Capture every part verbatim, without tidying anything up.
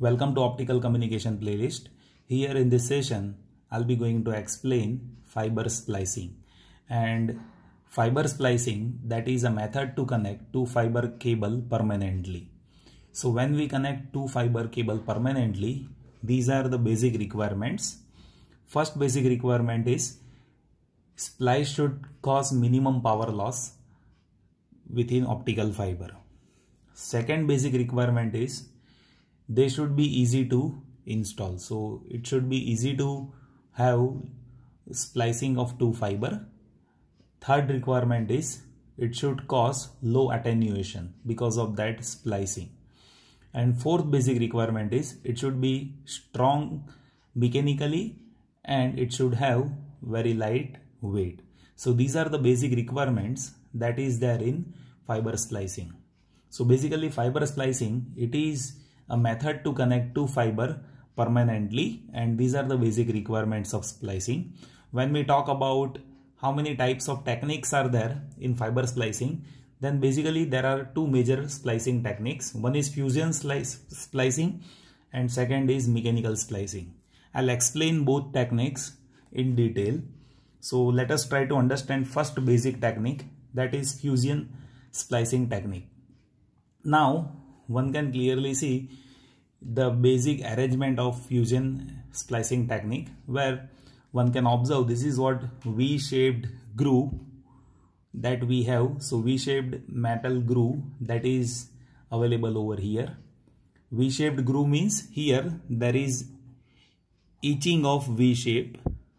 Welcome to Optical Communication playlist. Here in this session, I'll be going to explain fiber splicing. And fiber splicing, that is a method to connect two fiber cable permanently. So when we connect two fiber cable permanently, these are the basic requirements. First basic requirement is splice should cause minimum power loss within optical fiber. Second basic requirement is they should be easy to install. So it should be easy to have splicing of two fiber. Third requirement is it should cause low attenuation, because of that splicing. And fourth basic requirement is it should be strong mechanically and it should have very light weight. So these are the basic requirements that is there in fiber splicing. So basically fiber splicing, it is a method to connect two fiber permanently, and these are the basic requirements of splicing. When we talk about how many types of techniques are there in fiber splicing, then basically there are two major splicing techniques. One is fusion slice splicing and second is mechanical splicing. I'll explain both techniques in detail. So let us try to understand first basic technique, that is fusion splicing technique. Now one can clearly see the basic arrangement of fusion splicing technique, where one can observe this is what V-shaped groove that we have. So V-shaped metal groove that is available over here. V-shaped groove means here there is etching of V-shape.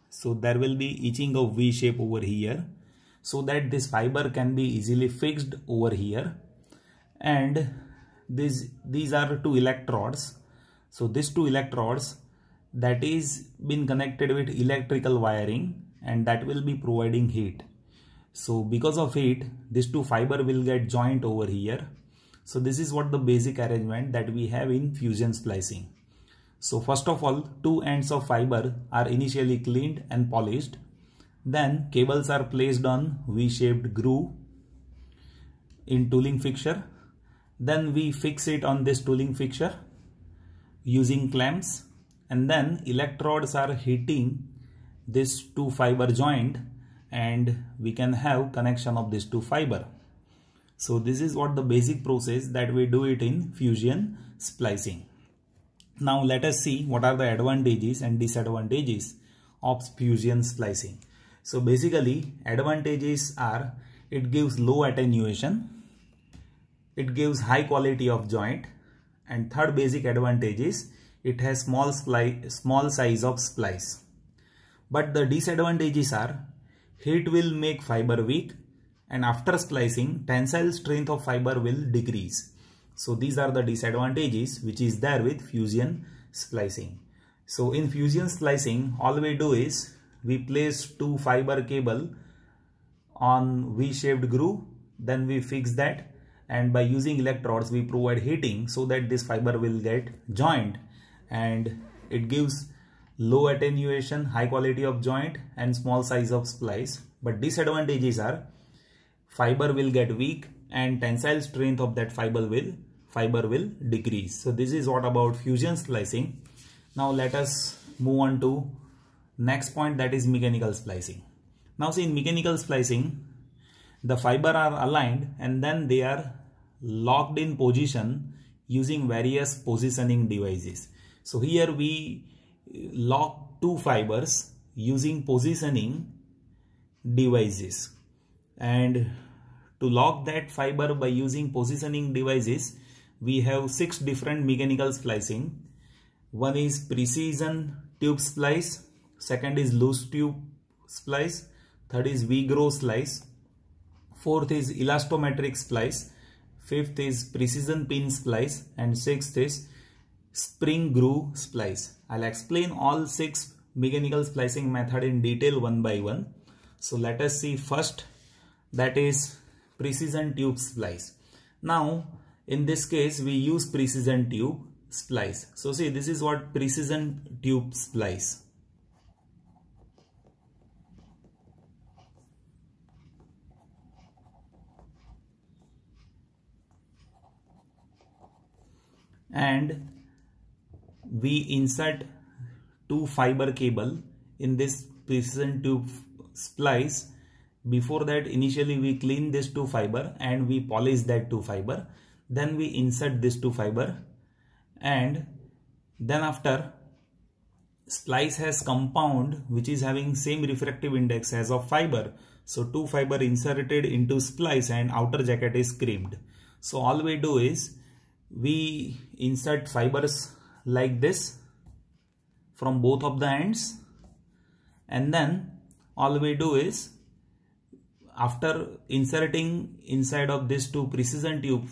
So there will be etching of V-shape over here, so that this fiber can be easily fixed over here. And These, these are two electrodes. So these two electrodes that is been connected with electrical wiring, and that will be providing heat. So because of heat, these two fiber will get joined over here. So this is what the basic arrangement that we have in fusion splicing. So first of all, two ends of fiber are initially cleaned and polished. Then cables are placed on V-shaped groove in tooling fixture. Then we fix it on this tooling fixture using clamps, and then electrodes are heating this two fiber joint, and we can have connection of this two fiber. So this is what the basic process that we do it in fusion splicing. Now let us see what are the advantages and disadvantages of fusion splicing. So basically advantages are it gives low attenuation. It gives high quality of joint, and third basic advantage is it has small splice, small size of splice. But the disadvantages are heat will make fiber weak, and after splicing tensile strength of fiber will decrease. So these are the disadvantages which is there with fusion splicing. So in fusion splicing, all we do is we place two fiber cable on V-shaped groove, then we fix that. And by using electrodes, we provide heating so that this fiber will get joined, and it gives low attenuation, high quality of joint, and small size of splice. But disadvantages are fiber will get weak and tensile strength of that fiber will fiber will decrease. So this is what about fusion splicing. Now let us move on to next point, that is mechanical splicing. Now see, in mechanical splicing, the fiber are aligned and then they are locked in position using various positioning devices. So here we lock two fibers using positioning devices, and to lock that fiber by using positioning devices, we have six different mechanical splicing. One is precision tube splice, second is loose tube splice, third is V-groove splice, fourth is elastometric splice, fifth is precision pin splice, and sixth is spring groove splice. I'll explain all six mechanical splicing method in detail one by one. So let us see first, that is precision tube splice. Now in this case we use precision tube splice. So see, this is what precision tube splice. And we insert two fiber cable in this precision tube splice. Before that, initially we clean this two fiber and we polish that two fiber. Then we insert this two fiber, and then after splice has compound which is having same refractive index as of fiber. So two fiber inserted into splice and outer jacket is crimped. So all we do is we insert fibers like this from both of the ends, and then all we do is after inserting inside of this two precision tube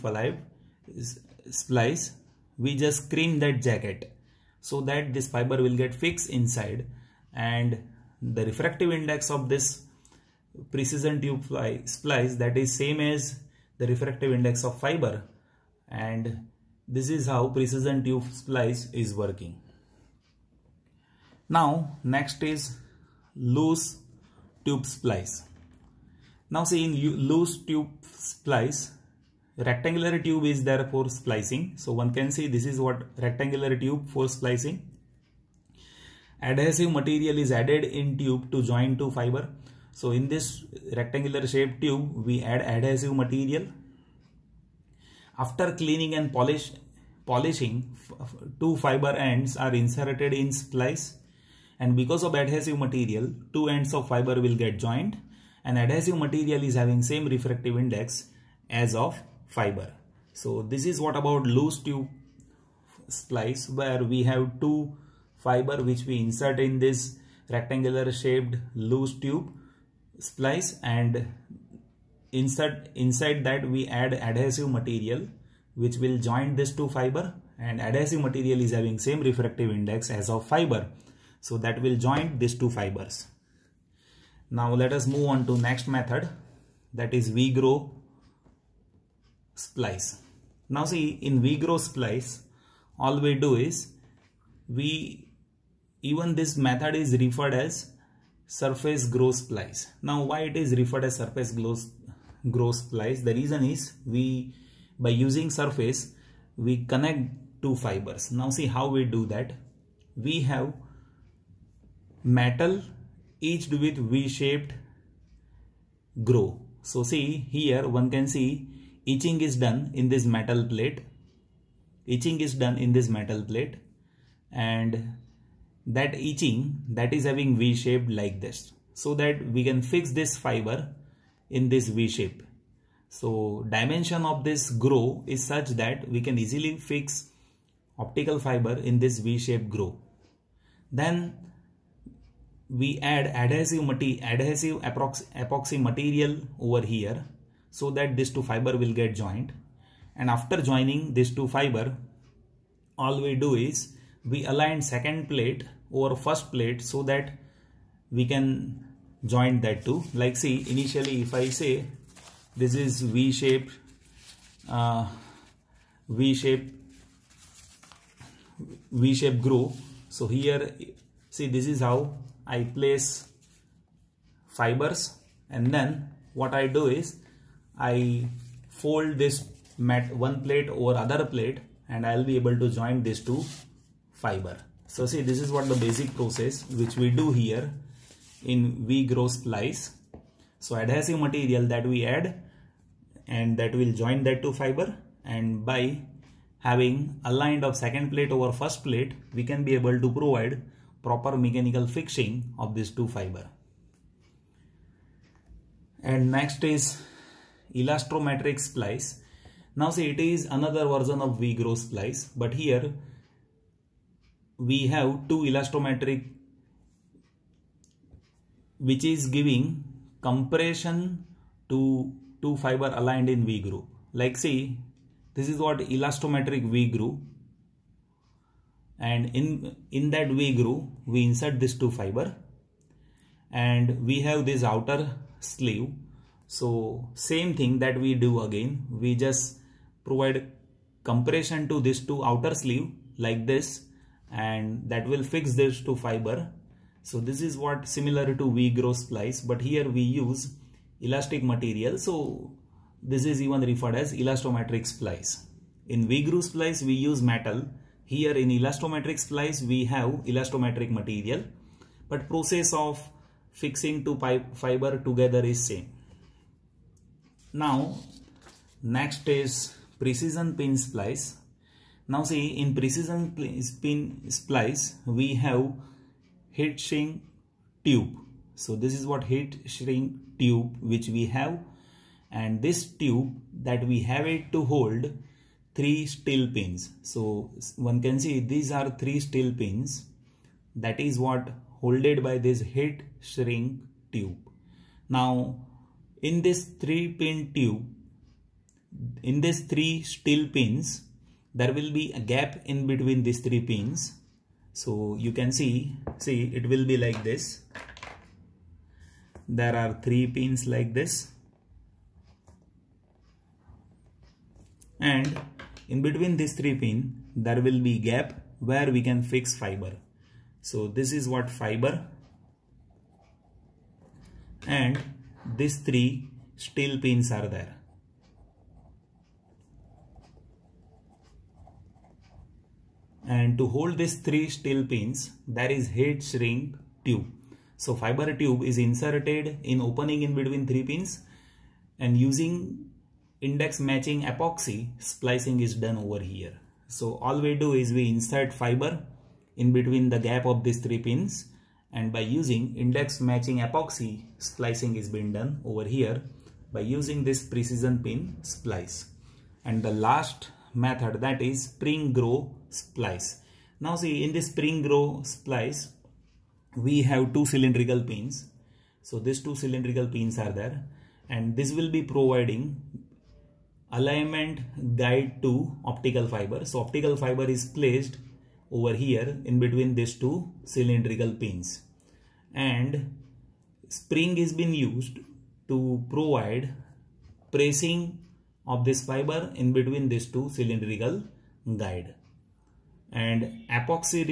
splice, we just crimp that jacket so that this fiber will get fixed inside, and the refractive index of this precision tube splice, that is same as the refractive index of fiber. And this is how precision tube splice is working. Now next is loose tube splice. Now see, in loose tube splice, rectangular tube is there for splicing. So one can see this is what rectangular tube for splicing. Adhesive material is added in tube to join two fiber. So in this rectangular shaped tube, we add adhesive material. After cleaning and polish, polishing, two fiber ends are inserted in splice, and because of adhesive material, two ends of fiber will get joined. And adhesive material is having same refractive index as of fiber. So this is what about loose tube splice, where we have two fiber which we insert in this rectangular shaped loose tube splice, and insert inside that we add adhesive material which will join this two fiber, and adhesive material is having same refractive index as of fiber. So that will join these two fibers. Now let us move on to next method, that is V-grow splice. Now see, in V-grow splice, all we do is we even this method is referred as surface grow splice. Now why it is referred as surface grow, grow splice? The reason is we by using surface we connect two fibers. Now see how we do that. We have metal edged with V-shaped grow. So see here one can see etching is done in this metal plate. Etching is done in this metal plate, and that etching that is having V-shaped like this, so that we can fix this fiber in this V-shape. So dimension of this grow is such that we can easily fix optical fiber in this V-shaped grow. Then we add adhesive mati adhesive epoxy, epoxy material over here so that these two fiber will get joined, and after joining these two fiber, all we do is we align second plate over first plate so that we can join that two. Like see, initially if I say this is V-shaped uh, V-shaped V-shaped grow, so here see this is how I place fibers, and then what I do is I fold this mat one plate over other plate, and I'll be able to join these two fiber. So see, this is what the basic process which we do here in V-grow splice. So adhesive material that we add, and that will join that two fiber, and by having aligned of second plate over first plate, we can be able to provide proper mechanical fixing of these two fiber. And next is elastometric splice. Now see, it is another version of V-grow splice, but here we have two elastometric which is giving compression to two fiber aligned in V-grow. Like see, this is what elastometric V-grow. And in in that V-grow we insert this two fiber, and we have this outer sleeve. So same thing that we do again, we just provide compression to this two outer sleeve like this, and that will fix this two fiber. So this is what similar to V-grow splice, but here we use elastic material. So this is even referred as elastometric splice. In V-grow splice we use metal. Here in elastometric splice we have elastometric material, but process of fixing two fiber together is same. Now next is precision pin splice. Now see, in precision pin splice we have heat shrink tube. So this is what heat shrink tube which we have, and this tube that we have it to hold three steel pins. So one can see these are three steel pins, that is what holded by this heat shrink tube. Now in this three pin tube, in these three steel pins, there will be a gap in between these three pins. So you can see, see it will be like this. There are three pins like this, and in between these three pins there will be gap where we can fix fiber. So this is what fiber, and these three steel pins are there. And to hold these three steel pins, there is heat shrink tube. So fiber tube is inserted in opening in between three pins, and using index matching epoxy, splicing is done over here. So all we do is we insert fiber in between the gap of these three pins, and by using index matching epoxy, splicing is being done over here by using this precision pin splice. And the last method, that is spring grow splice. Now see, in this spring grow splice we have two cylindrical pins. So these two cylindrical pins are there, and this will be providing alignment guide to optical fiber. So optical fiber is placed over here in between these two cylindrical pins, and spring is been used to provide pressing of this fiber in between these two cylindrical guide. And epoxy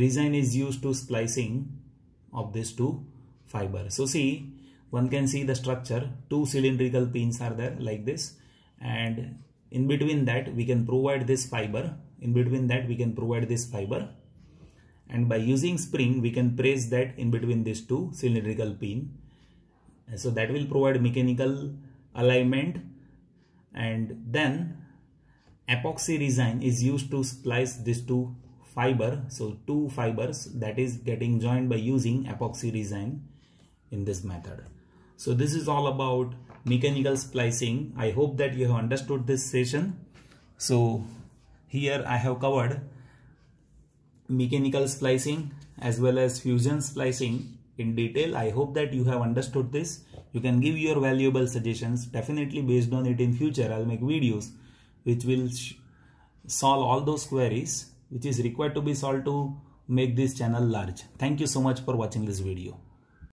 resin is used to splicing of these two fiber. So see, one can see the structure, two cylindrical pins are there like this, and in between that we can provide this fiber, in between that we can provide this fiber, and by using spring we can press that in between these two cylindrical pin. So that will provide mechanical alignment, and then epoxy resin is used to splice these two fiber. So two fibers that is getting joined by using epoxy resin in this method. So this is all about mechanical splicing. I hope that you have understood this session. So here I have covered mechanical splicing as well as fusion splicing in detail. I hope that you have understood this. You can give your valuable suggestions. Definitely based on it in future I'll make videos which will solve all those queries which is required to be solved to make this channel large. Thank you so much for watching this video.